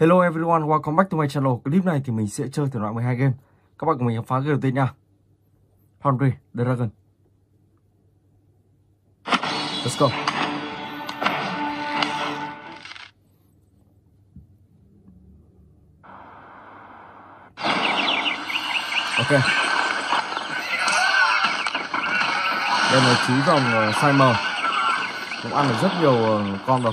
Hello everyone, welcome back to my channel. Clip này thì mình sẽ chơi thử loại 12 game. Các bạn cùng mình phá game đầu tiên nha. Hungry Dragon. Let's go. Ok. Đây là chú dòng sai màu. Cũng ăn được rất nhiều con rồi.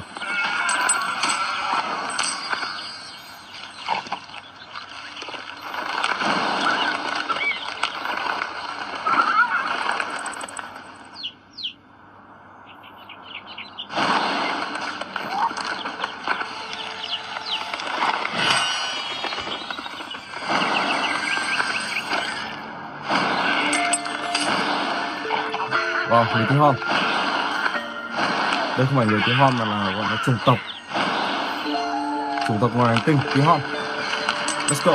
Wow, người tiếng Hom. Đây không phải người tiếng Hom mà là gọi là chủng tộc. Chủng tộc ngoài hành tinh, tiếng Hom. Let's go.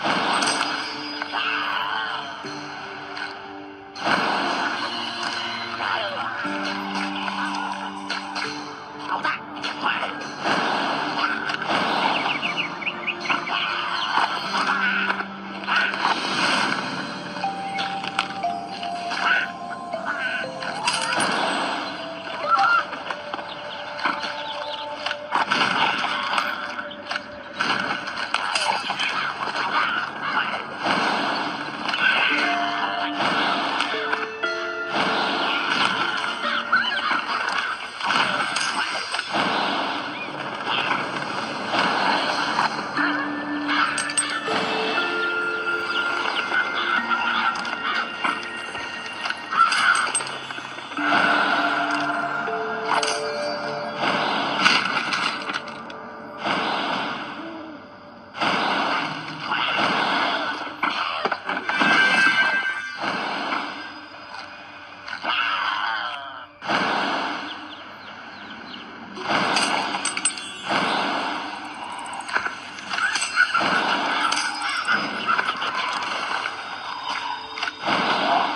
Let's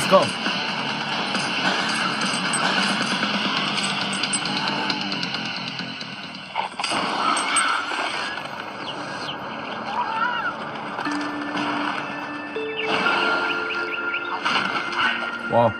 go. Wow.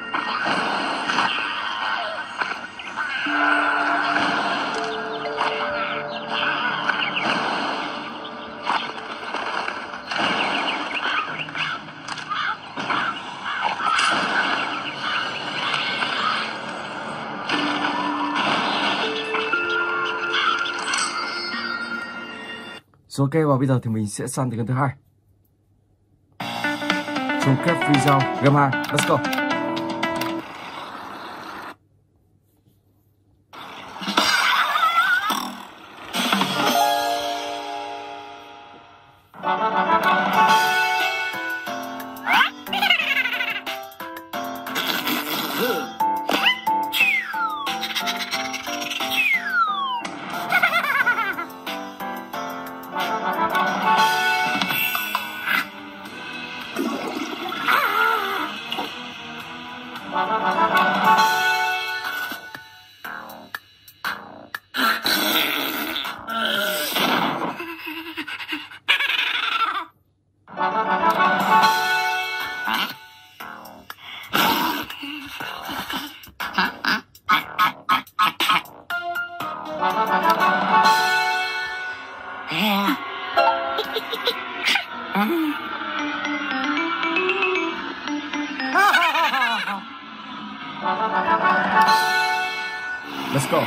Ok, và bây giờ thì mình sẽ sang tới game thứ hai. Troll Quest Video Game 2. Let's go. Let's go.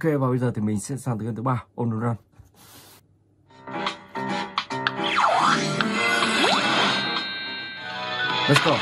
Ok, và bây giờ thì mình sẽ sang tới game thứ 3, Om Nom Run. Let's go.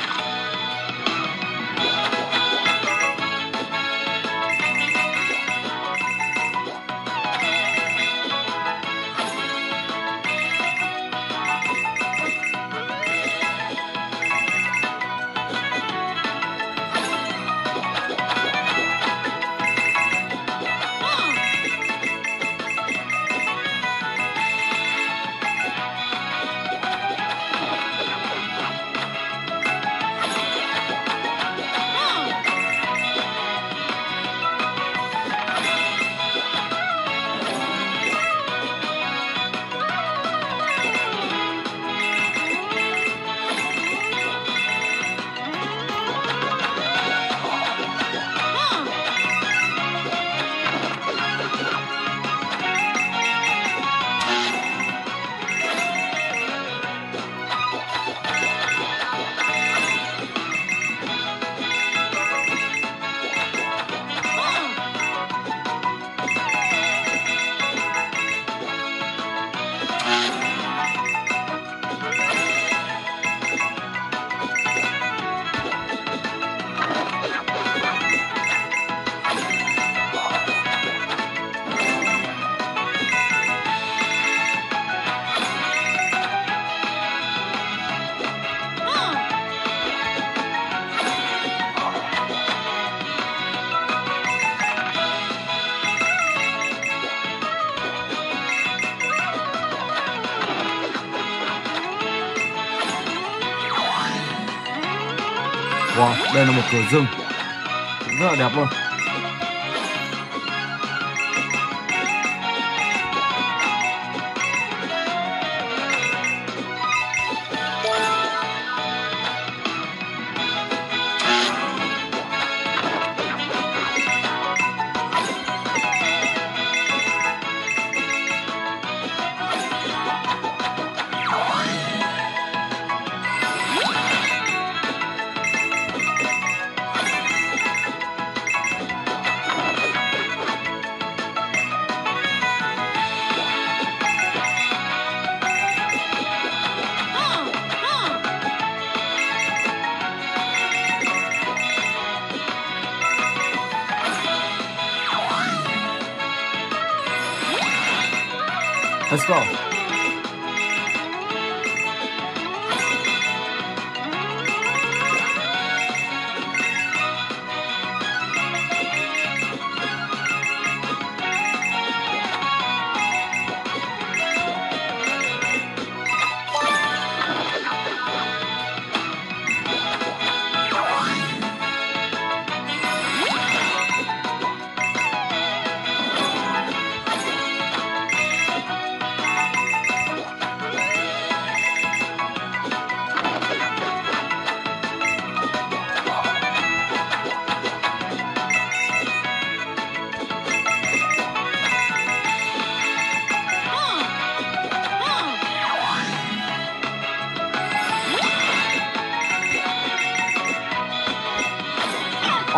Wow, đây là một cửa rừng rất là đẹp luôn. Let's go.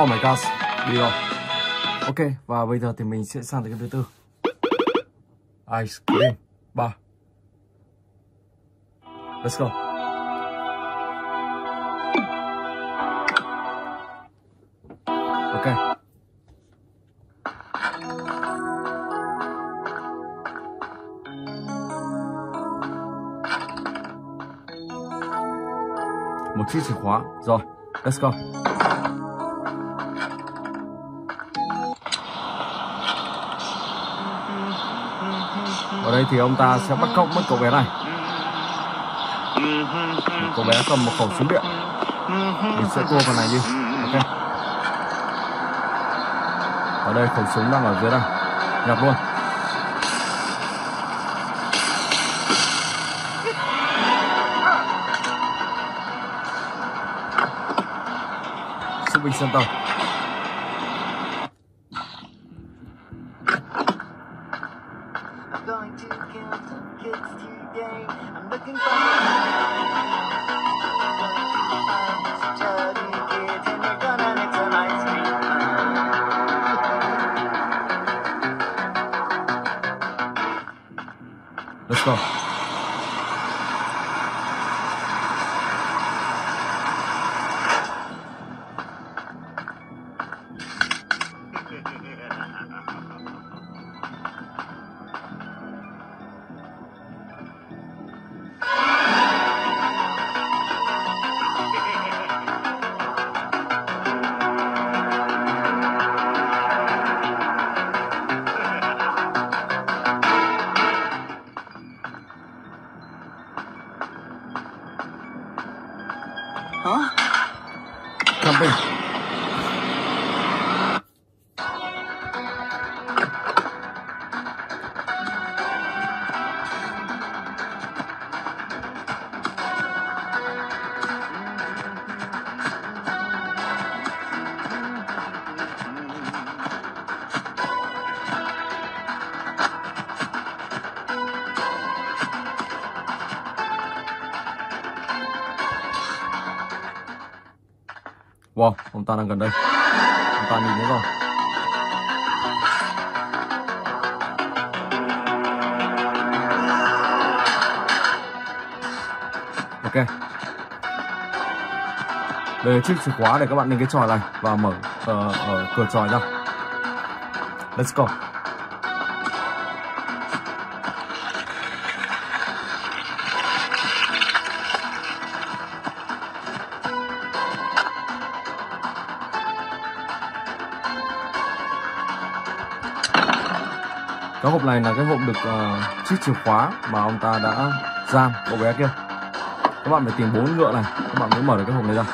Oh my gosh, đi rồi. Ok, và bây giờ thì mình sẽ sang tới game thứ 4, Ice Cream Bar. Let's go. Ok. Một chiếc chìa khóa. Rồi, let's go. Ở đây thì ông ta sẽ bắt cóc mất cậu bé này. Cậu bé cầm một khẩu súng điện. Mình sẽ cua vào này đi. Ok. Ở đây khẩu súng đang ở dưới đây. Nhặt luôn. Sự bình center. Let's go. Wow, ông ta đang gần đây. Ông ta nhìn thấy rồi. Ok. Đây là chiếc chìa khóa để các bạn lên cái chòi này và mở ở cửa chòi ra. Let's go. Cái hộp này là cái hộp được chiếc chìa khóa mà ông ta đã giam cậu bé kia. Các bạn phải tìm 4 ngựa này, các bạn mới mở được cái hộp này ra.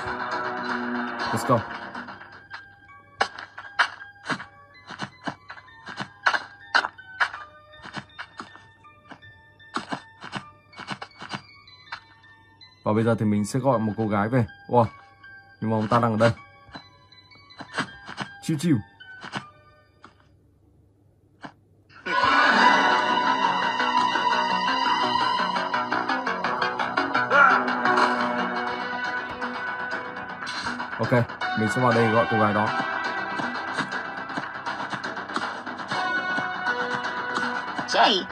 Let's go. Và bây giờ thì mình sẽ gọi một cô gái về. Wow, nhưng mà ông ta đang ở đây. Chiu chiu. Ok, mình sẽ vào đây gọi cô gái đó. Jay.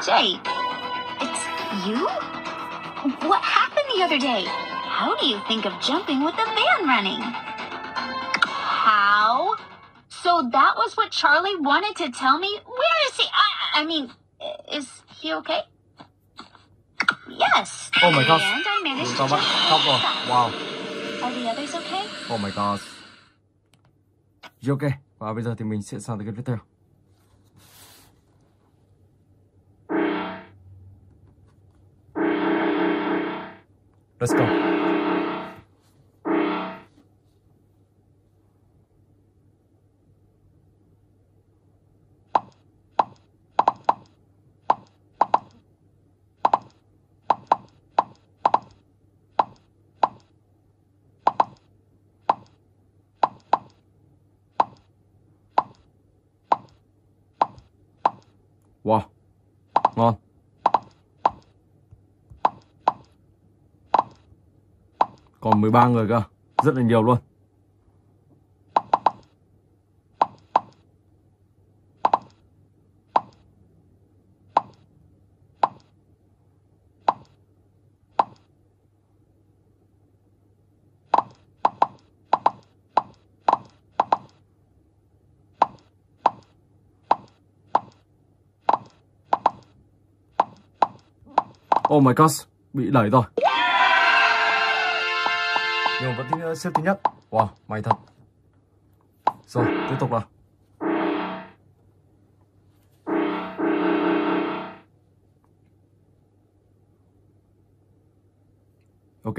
Jay, it's you? What happened the other day? How do you think of jumping with the van running? How? So that was what Charlie wanted to tell me? Where is he? I mean, is he okay? Yes. Oh my gosh. And I managed to wow. Are the others okay? Oh my gosh. You okay? Và bây giờ thì mình sẽ sang tới cái tiếp theo. Let's go. Wow, ngon. Còn 13 người cơ, rất là nhiều luôn. Oh my gosh, bị đẩy rồi. Nhưng vẫn xếp thứ nhất. Wow, may thật. Rồi, tiếp tục nào. Ok.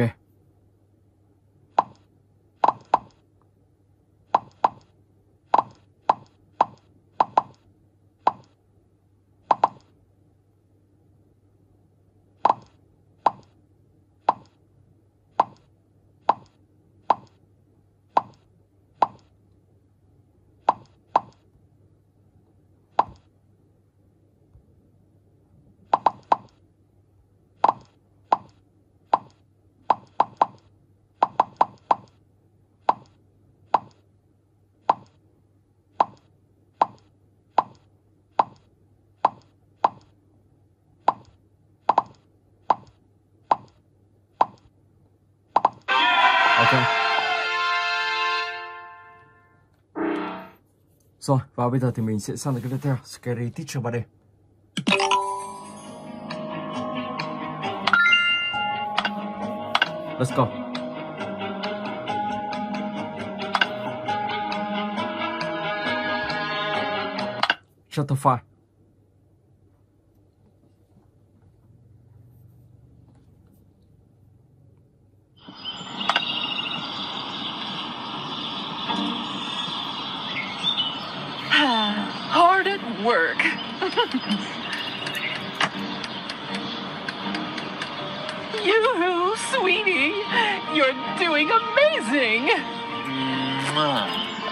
Rồi, và bây giờ thì mình sẽ sang tới cái tiếp theo, Scary Teacher 3D. Let's go. Chapter 5. Work. Yoo-hoo, sweetie. You're doing amazing.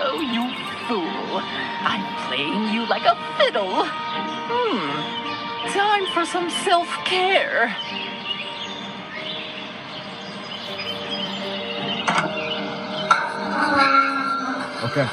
Oh, you fool. I'm playing you like a fiddle. Time for some self-care. Okay.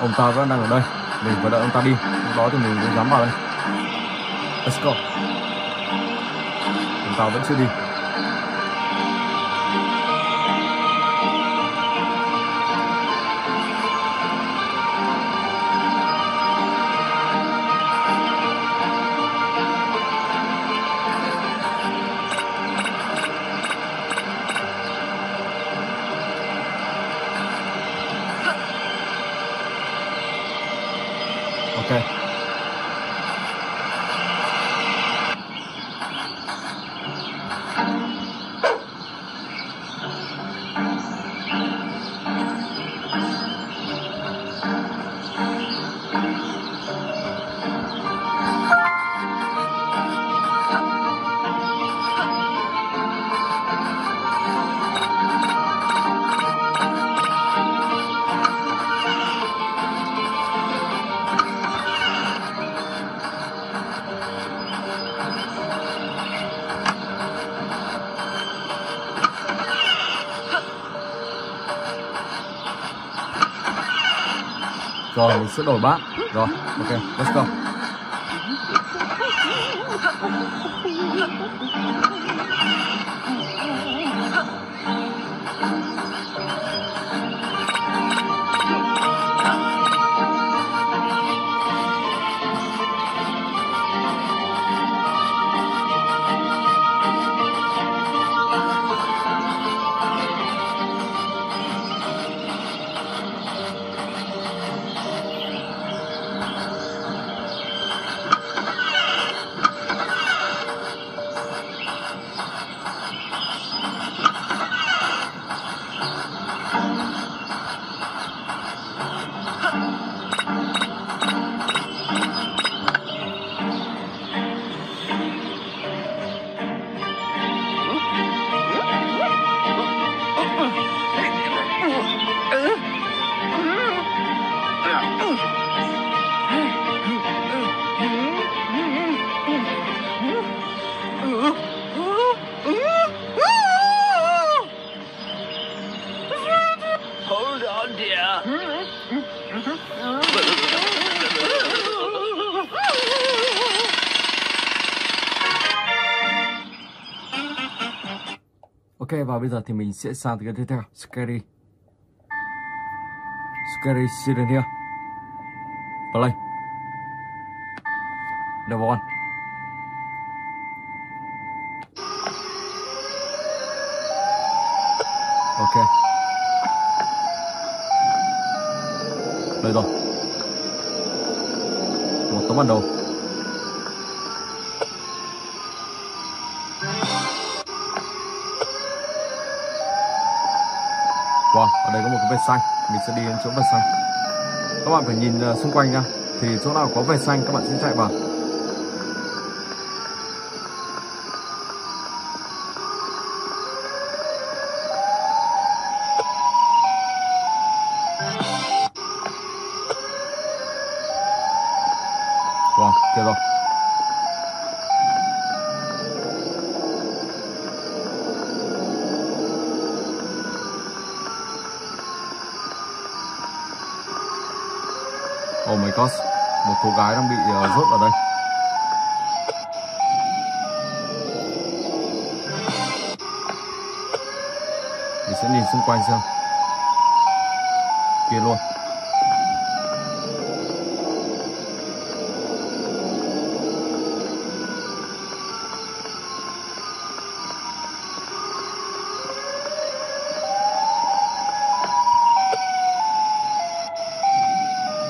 Ông ta vẫn đang ở đây, mình phải đợi ông ta đi, lúc đó thì mình mới dám vào đây. Let's go. Ông ta vẫn chưa đi. Rồi mình sẽ đổi bát. Rồi, ok, let's go. Ok, và bây giờ thì mình sẽ sang tới cái tiếp theo, Scary Teacher here. Play. Number 1. Ok. Đây rồi. Một tấm bản đồ. Wow, ở đây có một cái vệt xanh, mình sẽ đi đến chỗ vệt xanh. Các bạn phải nhìn xung quanh nha, thì chỗ nào có vệt xanh các bạn sẽ chạy vào. Wow, kìa rồi. Oh my gosh, một cô gái đang bị rớt ở đây. Mình sẽ nhìn xung quanh xem. Kia luôn.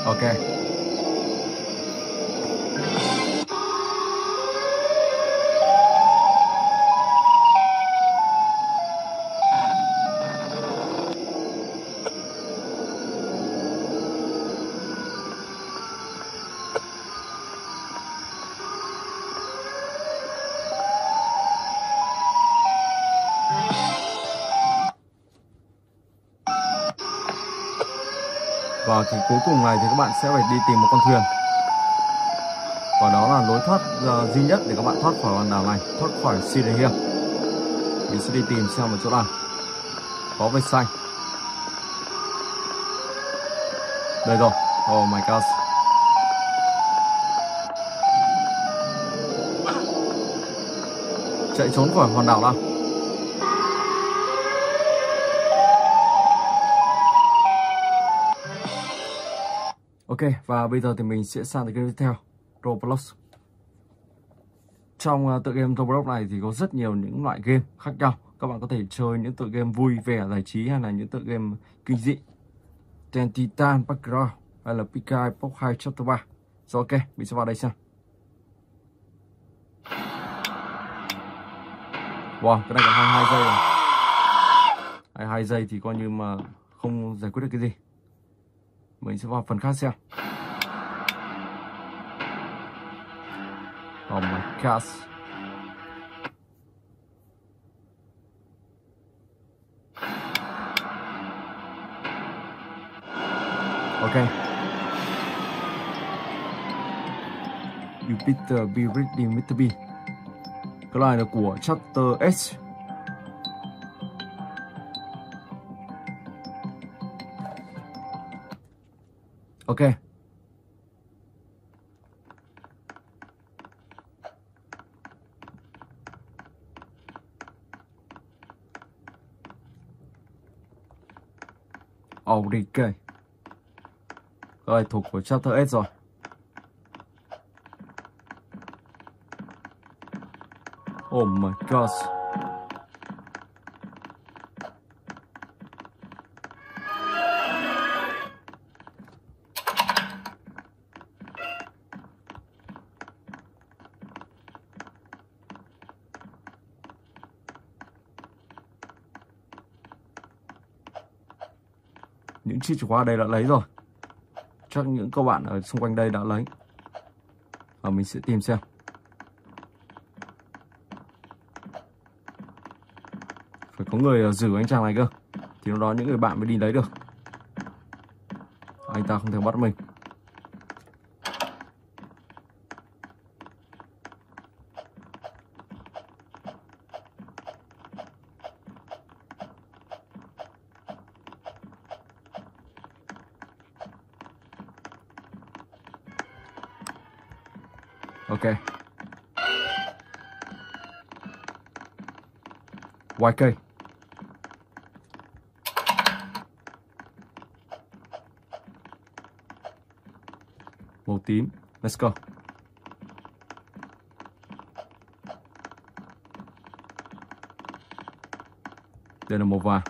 Ok. Và cái cuối cùng này thì các bạn sẽ phải đi tìm một con thuyền. Và đó là lối thoát duy nhất để các bạn thoát khỏi hòn đảo này, thoát khỏi Scary Teacher. Mình sẽ đi tìm xem một chỗ nào có vệt xanh. Đây rồi, oh my gosh. Chạy trốn khỏi hòn đảo nào. Ok, và bây giờ thì mình sẽ sang tới game tiếp theo, Roblox. Trong tựa game Roblox này thì có rất nhiều những loại game khác nhau. Các bạn có thể chơi những tựa game vui vẻ, giải trí hay là những tựa game kinh dị. Tentitan Background hay là Pika Epoch 2 Chapter 3. Rồi ok, mình sẽ vào đây xem. Wow, cái này có 22 giây rồi. 22 giây thì coi như mà không giải quyết được cái gì. Mình sẽ vào phần khác xem. Oh my gosh. Ok. You better be ready, Mr. B. Cái này là của Chapter X. Ok. Ok. Rồi, thuộc của Chapter S rồi. Oh my gosh. Những chiếc chìa khóa ở đây đã lấy rồi. Chắc những các bạn ở xung quanh đây đã lấy. Và mình sẽ tìm xem. Phải có người giữ anh chàng này cơ, thì lúc đó những người bạn mới đi lấy được. Anh ta không thể bắt mình. Ok. YK. tím. Let's go. Đây là màu vàng.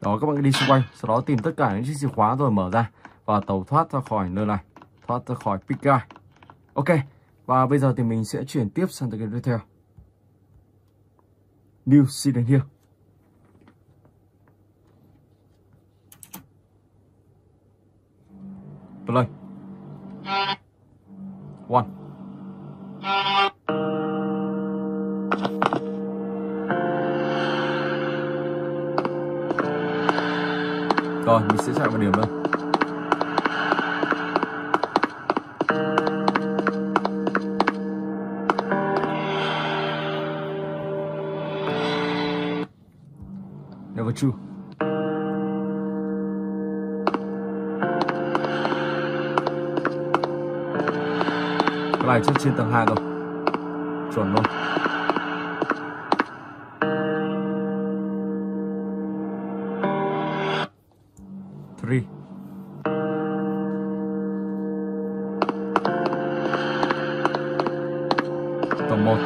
Đó, các bạn đi xung quanh, sau đó tìm tất cả những chiếc chìa khóa rồi mở ra và tàu thoát ra khỏi nơi này, thoát ra khỏi Pika. Ok, và bây giờ thì mình sẽ chuyển tiếp sang tựa game tiếp theo, New Zealand Hill. Play 1. Rồi, mình sẽ chạy vào điểm đây. Never true. Cái này chắc trên tầng 2 rồi. Chuẩn luôn. Tầng 1.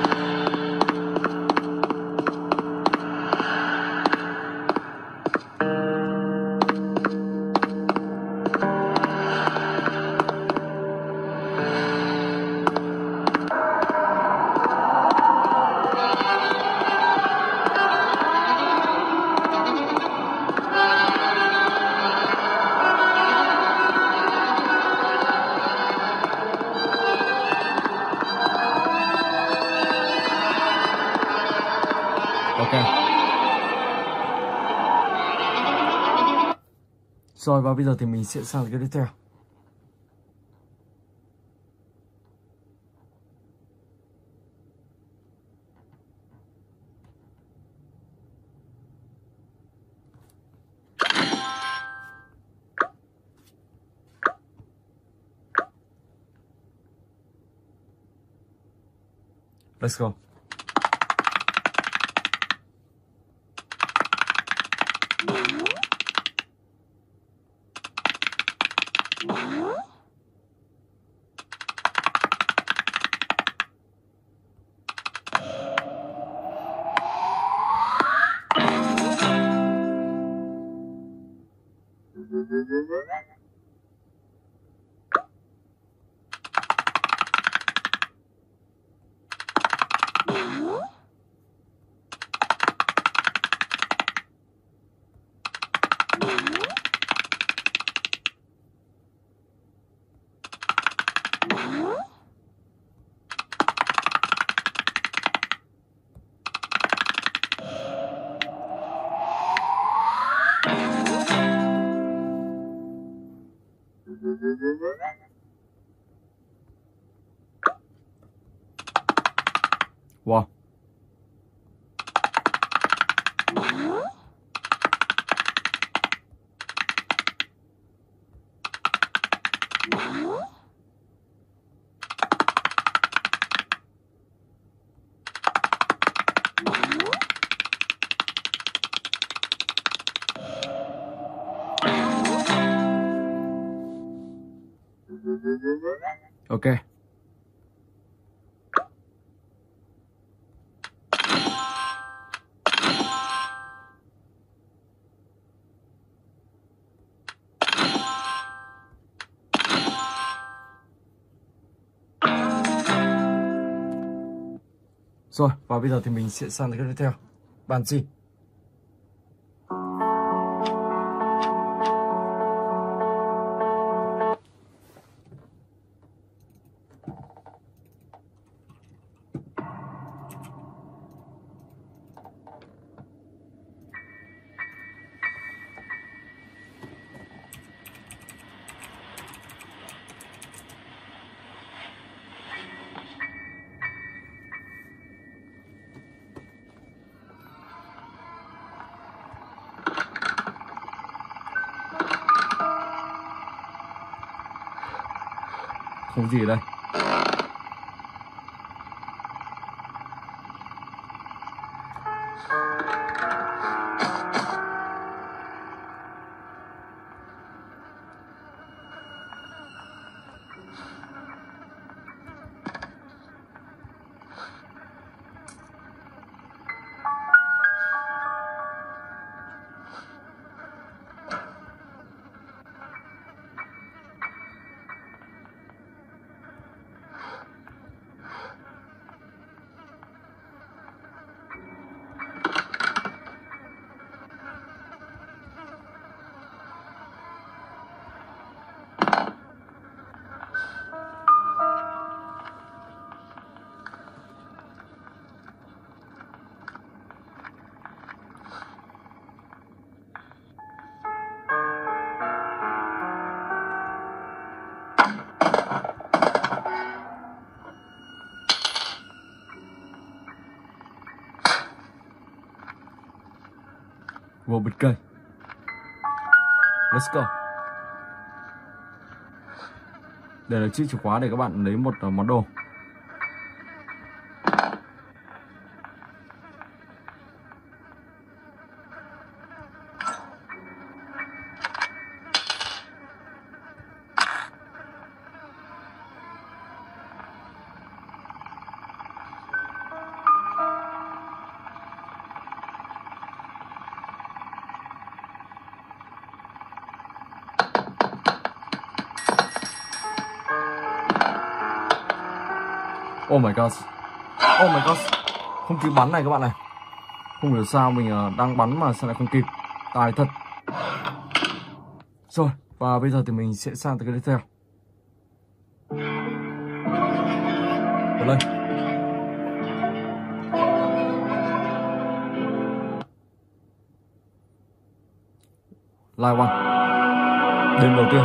Rồi, và bây giờ thì mình sẽ sang cái tiếp theo, let's go. Wow. Ok. Rồi, và bây giờ thì mình sẽ sang cái tiếp theo, bàn gì? Không gì đây. Vô bịch cây. Let's go. Đây là chiếc chìa khóa để các bạn lấy một món đồ. Oh my god, oh my god, không kịp bắn này các bạn này. Không hiểu sao mình đang bắn mà sao lại không kịp. Tài thật. Rồi, và bây giờ thì mình sẽ sang tới cái tiếp theo. Ở đây. Live one. Đêm đầu tiên.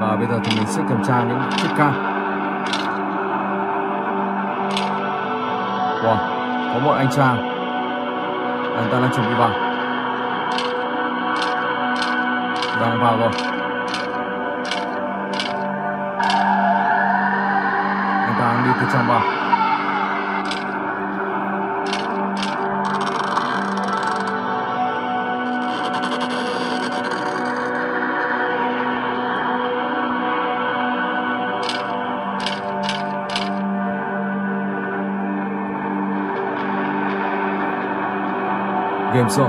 Và bây giờ thì mình sẽ kiểm tra những chiếc cam. Wow, có một anh chàng, anh ta đang chuẩn bị vào. Đang vào rồi. Anh ta đang đi từ trong vào. Game zone. Các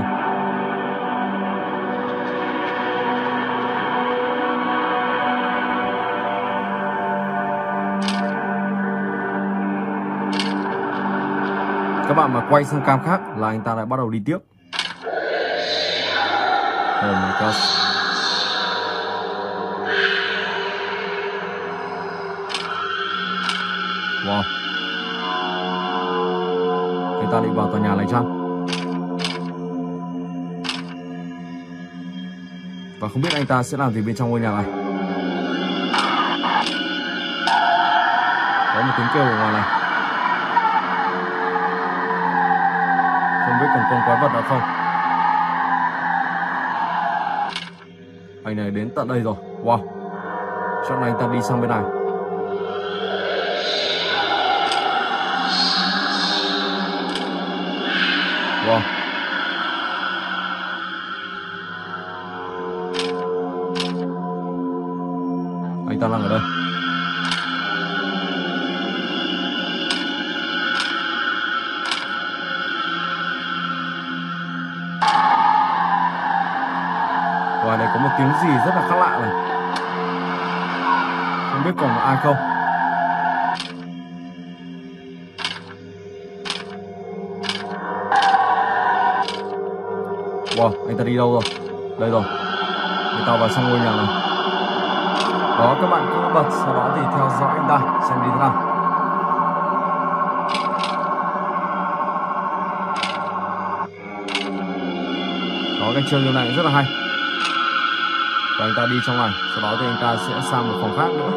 bạn mà quay sang cam khác là anh ta lại bắt đầu đi tiếp. Oh my god. Wow. Anh ta định vào tòa nhà này chăng? Và không biết anh ta sẽ làm gì bên trong ngôi nhà này. Có một tiếng kêu ở ngoài này. Không biết còn con quái vật nào không. Anh này đến tận đây rồi. Wow. Chắc là anh ta đi sang bên này. Wow. Anh ta đang ở đây. Ngoài này có một tiếng gì rất là khác lạ này. Không biết còn ai không. Wow, anh ta đi đâu rồi? Đây rồi. Anh ta vào trong ngôi nhà này. Đó, các bạn cứ bật, sau đó thì theo dõi anh ta xem đi thế nào. Đó, cái chương trình này rất là hay. Và anh ta đi trong này, sau đó thì anh ta sẽ sang một phòng khác nữa.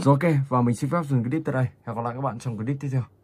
Rồi ok, và mình xin phép dừng clip tại đây. Hẹn gặp lại các bạn trong clip tiếp theo.